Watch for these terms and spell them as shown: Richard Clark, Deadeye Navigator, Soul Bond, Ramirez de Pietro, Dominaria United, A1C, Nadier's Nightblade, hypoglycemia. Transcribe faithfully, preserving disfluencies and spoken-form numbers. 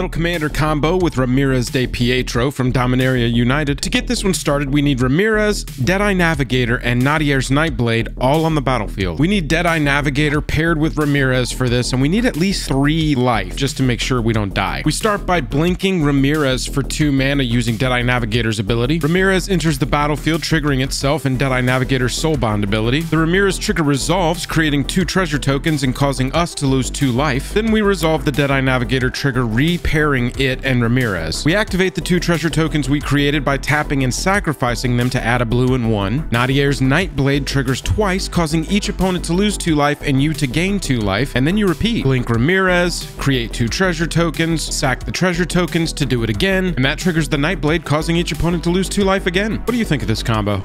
Little commander combo with Ramirez de Pietro from Dominaria United. To get this one started, we need Ramirez, Deadeye Navigator, and Nadier's Nightblade all on the battlefield. We need Deadeye Navigator paired with Ramirez for this, and we need at least three life just to make sure we don't die. We start by blinking Ramirez for two mana using Deadeye Navigator's ability. Ramirez enters the battlefield, triggering itself and Deadeye Navigator's Soul Bond ability. The Ramirez trigger resolves, creating two treasure tokens and causing us to lose two life. Then we resolve the Deadeye Navigator trigger, re pairing it and Ramirez. We activate the two treasure tokens we created by tapping and sacrificing them to add a blue and one. Nadier's Nightblade triggers twice, causing each opponent to lose two life and you to gain two life, and then you repeat. Blink Ramirez, create two treasure tokens, sack the treasure tokens to do it again, and that triggers the Nightblade, causing each opponent to lose two life again. What do you think of this combo?